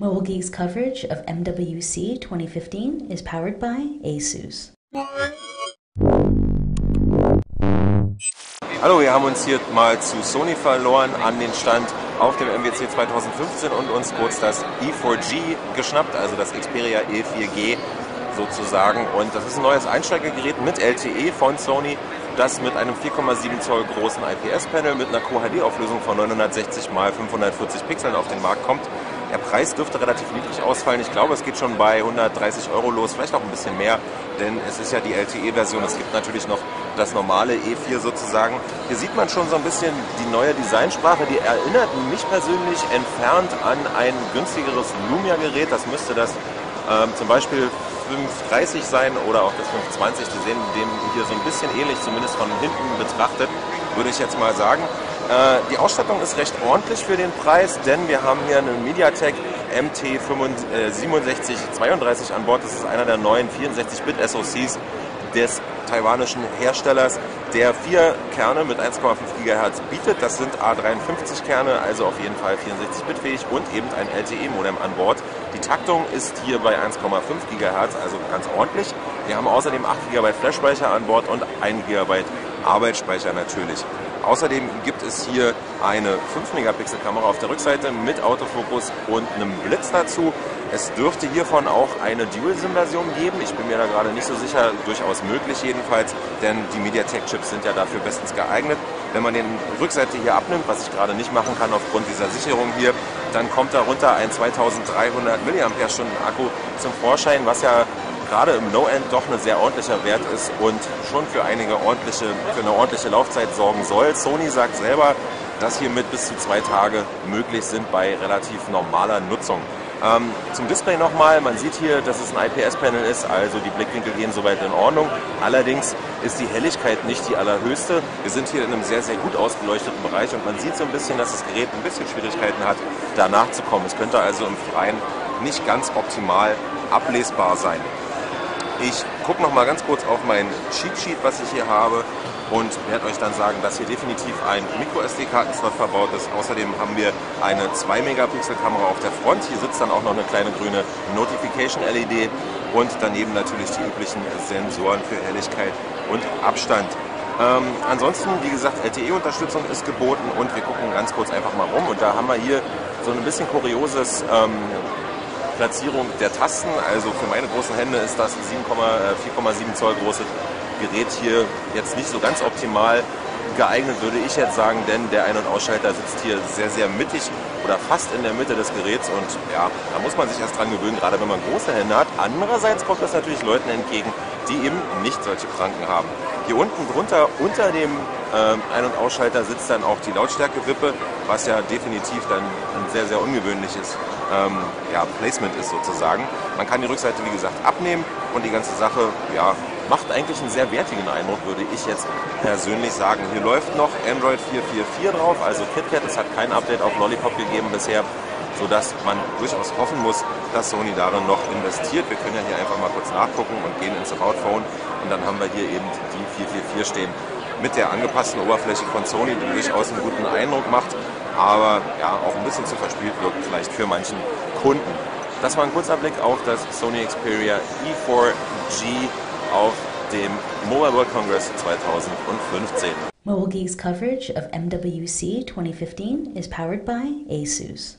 MobileGeek's coverage of MWC 2015 is powered by ASUS. Hallo, wir haben uns hier mal zu Sony verloren an den Stand auf dem MWC 2015 und uns kurz das E4G geschnappt, also das Xperia E4G sozusagen. Und das ist ein neues Einsteigergerät mit LTE von Sony, das mit einem 4,7 Zoll großen IPS-Panel mit einer QHD-Auflösung von 960 × 540 Pixeln auf den Markt kommt. Der Preis dürfte relativ niedrig ausfallen. Ich glaube, es geht schon bei 130 € los, vielleicht auch ein bisschen mehr, denn es ist ja die LTE-Version. Es gibt natürlich noch das normale E4 sozusagen. Hier sieht man schon so ein bisschen die neue Designsprache. Die erinnert mich persönlich entfernt an ein günstigeres Lumia-Gerät. Das müsste das zum Beispiel 530 sein oder auch das 520. Die sehen dem hier so ein bisschen ähnlich, zumindest von hinten betrachtet, würde ich jetzt mal sagen. Die Ausstattung ist recht ordentlich für den Preis, denn wir haben hier eine MediaTek MT6732 an Bord. Das ist einer der neuen 64-Bit-SoCs des taiwanischen Herstellers, der 4 Kerne mit 1,5 GHz bietet. Das sind A53 Kerne, also auf jeden Fall 64-Bit-fähig und eben ein LTE-Modem an Bord. Die Taktung ist hier bei 1,5 GHz, also ganz ordentlich. Wir haben außerdem 8 GB Flash-Speicher an Bord und 1 GB Arbeitsspeicher natürlich. Außerdem gibt es hier eine 5-Megapixel-Kamera auf der Rückseite mit Autofokus und einem Blitz dazu. Es dürfte hiervon auch eine Dual-SIM-Version geben. Ich bin mir da gerade nicht so sicher, durchaus möglich jedenfalls, denn die MediaTek-Chips sind ja dafür bestens geeignet. Wenn man den Rückseite hier abnimmt, was ich gerade nicht machen kann aufgrund dieser Sicherung hier, dann kommt darunter ein 2300 mAh-Akku zum Vorschein, was ja gerade im Low-End doch ein sehr ordentlicher Wert ist und schon für eine ordentliche Laufzeit sorgen soll. Sony sagt selber, dass hiermit bis zu 2 Tage möglich sind bei relativ normaler Nutzung. Zum Display nochmal, man sieht hier, dass es ein IPS-Panel ist, also die Blickwinkel gehen soweit in Ordnung. Allerdings ist die Helligkeit nicht die allerhöchste. Wir sind hier in einem sehr, sehr gut ausgeleuchteten Bereich und man sieht so ein bisschen, dass das Gerät ein bisschen Schwierigkeiten hat, danach zu kommen. Es könnte also im Freien nicht ganz optimal ablesbar sein. Ich gucke noch mal ganz kurz auf mein Cheat-Sheet, was ich hier habe und werde euch dann sagen, dass hier definitiv ein Micro-SD-Kartenslot verbaut ist. Außerdem haben wir eine 2-Megapixel-Kamera auf der Front. Hier sitzt dann auch noch eine kleine grüne Notification-LED und daneben natürlich die üblichen Sensoren für Helligkeit und Abstand. Ansonsten, wie gesagt, LTE-Unterstützung ist geboten und wir gucken ganz kurz einfach mal rum. Und da haben wir hier so ein bisschen kurioses Platzierung der Tasten, also für meine großen Hände ist das 4,7 Zoll große Gerät hier jetzt nicht so ganz optimal geeignet, würde ich jetzt sagen, denn der Ein- und Ausschalter sitzt hier sehr, sehr mittig oder fast in der Mitte des Geräts und ja, da muss man sich erst dran gewöhnen, gerade wenn man große Hände hat. Andererseits kommt das natürlich Leuten entgegen, die eben nicht solche Kranken haben. Hier unten drunter, unter dem Ein- und Ausschalter sitzt dann auch die Lautstärkewippe, was ja definitiv dann ein sehr, sehr ungewöhnliches Placement ist sozusagen. Man kann die Rückseite, wie gesagt, abnehmen und die ganze Sache macht eigentlich einen sehr wertigen Eindruck, würde ich jetzt persönlich sagen. Hier läuft noch Android 4.4.4 drauf, also KitKat. Es hat kein Update auf Lollipop gegeben bisher, sodass man durchaus hoffen muss, dass Sony darin noch investiert. Wir können ja hier einfach mal kurz nachgucken und gehen ins About Phone und dann haben wir hier eben die 4.4.4 stehen. Mit der angepassten Oberfläche von Sony, die durchaus einen guten Eindruck macht, aber ja, auch ein bisschen zu verspielt wirkt vielleicht für manchen Kunden. Das war ein kurzer Blick auf das Sony Xperia E4G auf dem Mobile World Congress 2015. MobileGeek's coverage of MWC 2015 is powered by ASUS.